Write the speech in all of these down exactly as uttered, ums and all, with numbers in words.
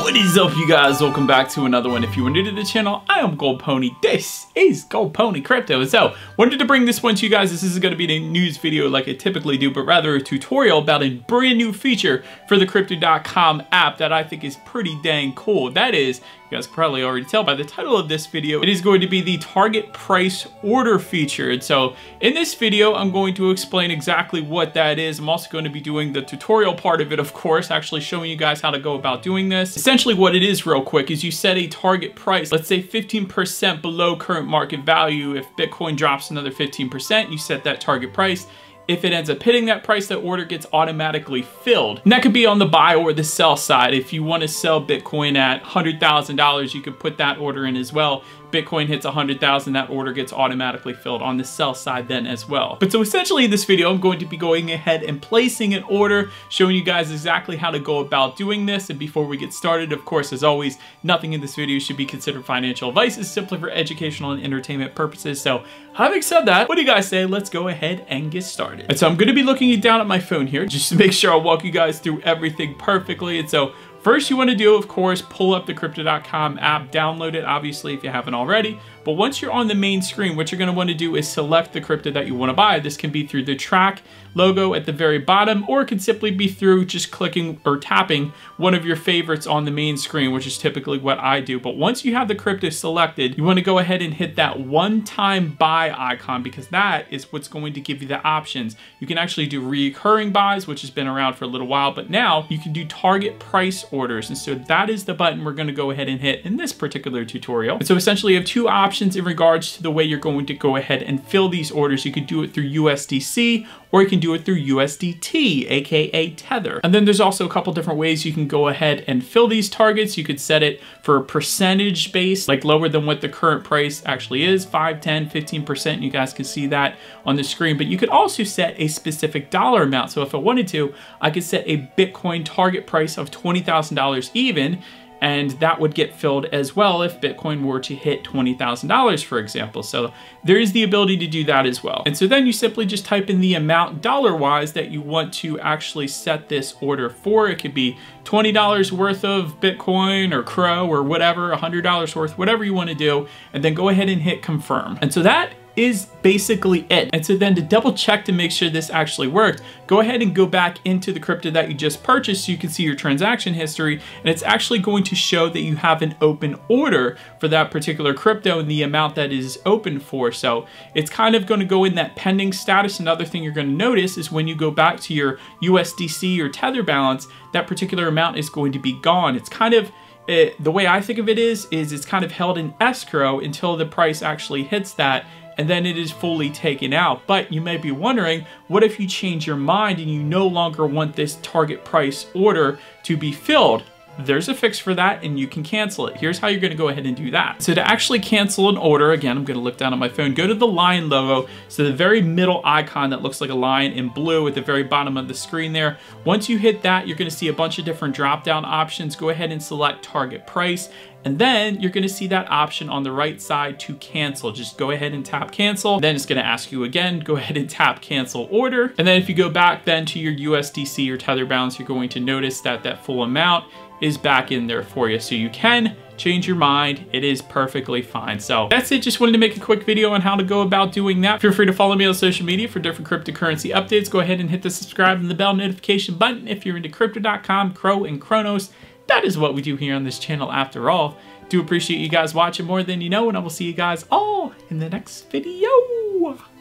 What is up, you guys? Welcome back to another one. If you are new to the channel, I am Gold Pony. This is Gold Pony Crypto. So, wanted to bring this one to you guys. This isn't going to be a news video like I typically do, but rather a tutorial about a brand new feature for the Crypto dot com app that I think is pretty dang cool. That is, you guys can probably already tell by the title of this video, it is going to be the target price order feature. And so in this video, I'm going to explain exactly what that is. I'm also going to be doing the tutorial part of it, of course, actually showing you guys how to go about doing this. Essentially what it is real quick is you set a target price, let's say fifteen percent below current market value. If Bitcoin drops another fifteen percent, you set that target price. If it ends up hitting that price, that order gets automatically filled. And that could be on the buy or the sell side. If you want to sell Bitcoin at one hundred thousand dollars, you could put that order in as well. Bitcoin hits one hundred thousand, that order gets automatically filled on the sell side then as well. But so essentially in this video, I'm going to be going ahead and placing an order, showing you guys exactly how to go about doing this. And before we get started, of course, as always, nothing in this video should be considered financial advice. It's simply for educational and entertainment purposes. So having said that, what do you guys say? Let's go ahead and get started. And so I'm gonna be looking down at my phone here just to make sure I walk you guys through everything perfectly. And so first, you want to do, of course, pull up the Crypto dot com app, download it, obviously, if you haven't already. But once you're on the main screen, what you're going to want to do is select the crypto that you want to buy. This can be through the track logo at the very bottom, or it can simply be through just clicking or tapping one of your favorites on the main screen, which is typically what I do. But once you have the crypto selected, you want to go ahead and hit that one-time buy icon, because that is what's going to give you the options. You can actually do recurring buys, which has been around for a little while, but now you can do target price orders. And so that is the button we're going to go ahead and hit in this particular tutorial. And so essentially you have two options in regards to the way you're going to go ahead and fill these orders. You could do it through U S D C, or you can do it through U S D T, aka Tether. And then there's also a couple different ways you can go ahead and fill these targets. You could set it for a percentage base, like lower than what the current price actually is, five, ten, fifteen percent. You guys can see that on the screen, but you could also set a specific dollar amount. So if I wanted to, I could set a Bitcoin target price of twenty thousand dollars even, and that would get filled as well if Bitcoin were to hit twenty thousand dollars, for example. So there is the ability to do that as well. And so then you simply just type in the amount dollar-wise that you want to actually set this order for. It could be twenty dollars worth of Bitcoin or C R O or whatever, one hundred dollars worth, whatever you want to do, and then go ahead and hit confirm. And so that is basically it. And so then to double check to make sure this actually worked, go ahead and go back into the crypto that you just purchased so you can see your transaction history, and it's actually going to show that you have an open order for that particular crypto and the amount that it is open for. So it's kind of going to go in that pending status. Another thing you're going to notice is when you go back to your U S D C or Tether balance, that particular amount is going to be gone. It's kind of it, the way I think of it is, is it's kind of held in escrow until the price actually hits that, and then it is fully taken out. But you may be wondering, what if you change your mind and you no longer want this target price order to be filled? There's a fix for that, and you can cancel it. Here's how you're going to go ahead and do that. So to actually cancel an order, again, I'm going to look down at my phone, go to the lion logo, so the very middle icon that looks like a lion in blue at the very bottom of the screen there. Once you hit that, you're going to see a bunch of different drop-down options. Go ahead and select target price, and then you're going to see that option on the right side to cancel. Just go ahead and tap cancel. Then it's going to ask you again, go ahead and tap cancel order. And then if you go back then to your U S D C or Tether balance, you're going to notice that that full amount is back in there for you. So you can change your mind. It is perfectly fine. So that's it. Just wanted to make a quick video on how to go about doing that. Feel free to follow me on social media for different cryptocurrency updates. Go ahead and hit the subscribe and the bell notification button if you're into Crypto dot com, C R O, and Cronos. That is what we do here on this channel after all. Do appreciate you guys watching more than you know, and I will see you guys all in the next video.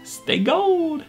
Stay gold.